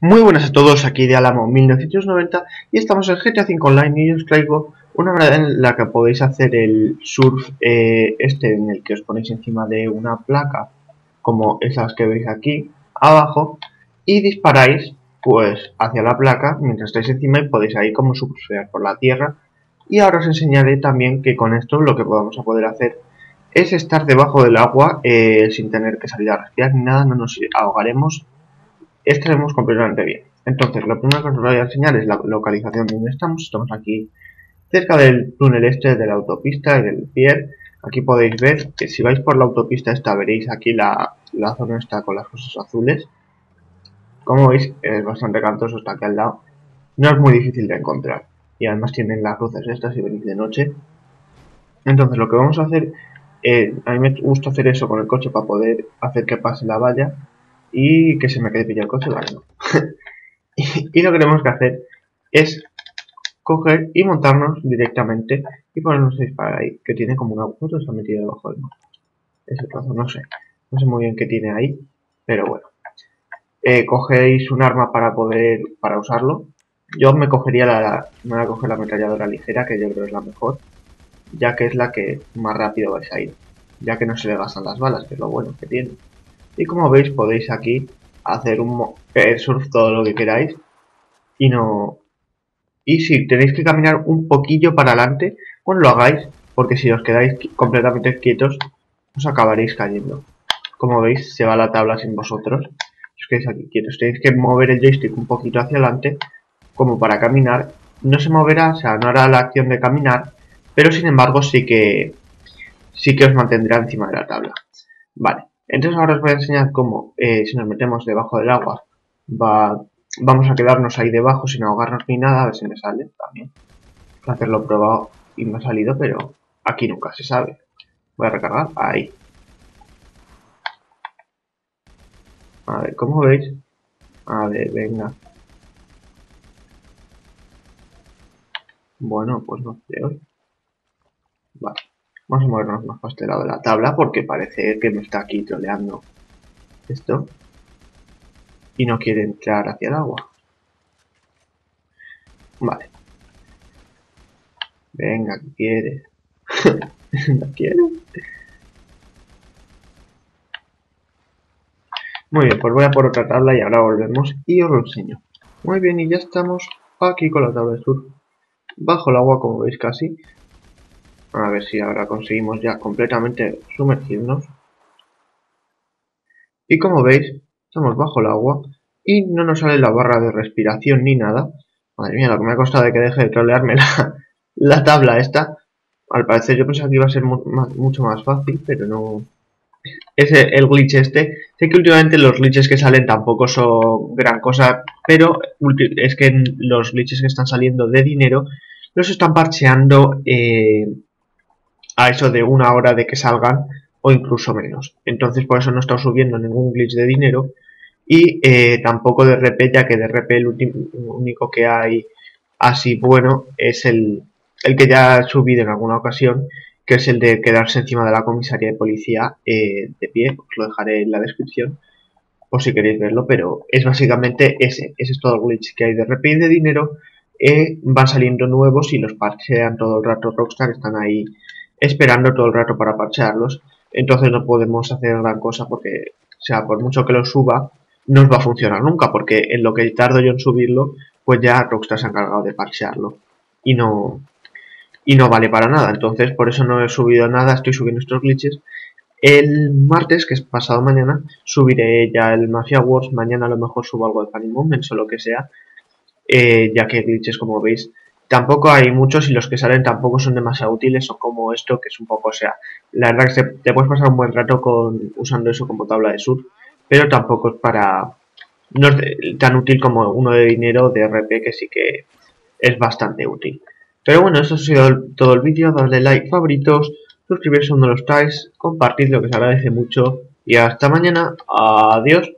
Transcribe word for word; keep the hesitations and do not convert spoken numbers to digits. Muy buenas a todos, aquí de Alamo mil novecientos noventa y estamos en G T A cinco Online y os traigo una manera en la que podéis hacer el surf eh, este en el que os ponéis encima de una placa como esas que veis aquí abajo y disparáis pues hacia la placa mientras estáis encima y podéis ahí como surfear por la tierra. Y ahora os enseñaré también que con esto lo que vamos a poder hacer es estar debajo del agua eh, sin tener que salir a respirar ni nada, no nos ahogaremos. Estaremos completamente bien. Entonces, lo primero que os voy a enseñar es la localización de donde estamos. Estamos aquí cerca del túnel este de la autopista, del pier. Aquí podéis ver que si vais por la autopista esta veréis aquí la, la zona esta con las cosas azules. Como veis, es bastante cantoso, está aquí al lado. No es muy difícil de encontrar. Y además tienen las luces estas si venís de noche. Entonces, lo que vamos a hacer, eh, a mí me gusta hacer eso con el coche para poder hacer que pase la valla. Y que se me quede pillado el coche, vale, no. y, y lo que tenemos que hacer es coger y montarnos directamente y ponernos a disparar ahí, que tiene como un agujero, está metido debajo del mapa. Ese trozo, no sé, no sé muy bien qué tiene ahí, pero bueno. Eh, cogéis un arma para poder, para usarlo. Yo me cogería la, me voy a coger la ametralladora ligera, que yo creo es la mejor, ya que es la que más rápido vais a ir, ya que no se le gastan las balas, que es lo bueno que tiene. Y como veis podéis aquí hacer un surf todo lo que queráis y no y si tenéis que caminar un poquillo para adelante, pues lo hagáis, porque si os quedáis completamente quietos os acabaréis cayendo. Como veis se va la tabla sin vosotros, si os quedáis aquí quietos tenéis que mover el joystick un poquito hacia adelante como para caminar. No se moverá, o sea no hará la acción de caminar, pero sin embargo sí que sí que os mantendrá encima de la tabla. Vale. Entonces ahora os voy a enseñar cómo, eh, si nos metemos debajo del agua, va, vamos a quedarnos ahí debajo sin ahogarnos ni nada. A ver si me sale también. Hacerlo probado y me ha salido, pero aquí nunca se sabe. Voy a recargar, ahí. A ver, ¿cómo veis? A ver, venga. Bueno, pues no creo. Vale. Vamos a movernos más para este lado de la tabla porque parece que me está aquí troleando esto. Y no quiere entrar hacia el agua. Vale. Venga, que quiere. ¿No quiere? Muy bien, pues voy a por otra tabla y ahora volvemos y os lo enseño. Muy bien, y ya estamos aquí con la tabla de surf. Bajo el agua, como veis casi. A ver si ahora conseguimos ya completamente sumergirnos. Y como veis, estamos bajo el agua y no nos sale la barra de respiración ni nada. Madre mía, lo que me ha costado de que deje de trolearme la, la tabla esta. Al parecer yo pensaba que iba a ser mu más, mucho más fácil, pero no. Es el, el glitch este. Sé que últimamente los glitches que salen tampoco son gran cosa, pero es que los glitches que están saliendo de dinero los están parcheando eh, a eso de una hora de que salgan o incluso menos. Entonces por eso no he estado subiendo ningún glitch de dinero y eh, tampoco de R P, ya que de R P el único que hay así bueno es el, el que ya he subido en alguna ocasión, que es el de quedarse encima de la comisaría de policía eh, de pie. Os lo dejaré en la descripción por si queréis verlo, pero es básicamente ese. Ese es todo el glitch que hay de R P y de dinero. Eh, van saliendo nuevos y los parchean todo el rato. Rockstar están ahí esperando todo el rato para parchearlos, entonces no podemos hacer gran cosa porque, o sea, por mucho que lo suba, no os va a funcionar nunca, porque en lo que tardo yo en subirlo, pues ya Rockstar se ha encargado de parchearlo y no, y no vale para nada. Entonces por eso no he subido nada, estoy subiendo estos glitches. El martes, que es pasado mañana, subiré ya el Mafia Wars, mañana a lo mejor subo algo de Funny Moments o lo que sea, eh, ya que glitches como veis tampoco hay muchos y los que salen tampoco son demasiado útiles, o como esto, que es un poco, o sea, la verdad que te puedes pasar un buen rato con, usando eso como tabla de surf, pero tampoco es para, no es de, tan útil como uno de dinero de R P, que sí que es bastante útil. Pero bueno, eso ha sido el, todo el vídeo, dadle like, favoritos, suscribiros cuando lo estáis, compartid, lo que os agradece mucho, y hasta mañana, adiós.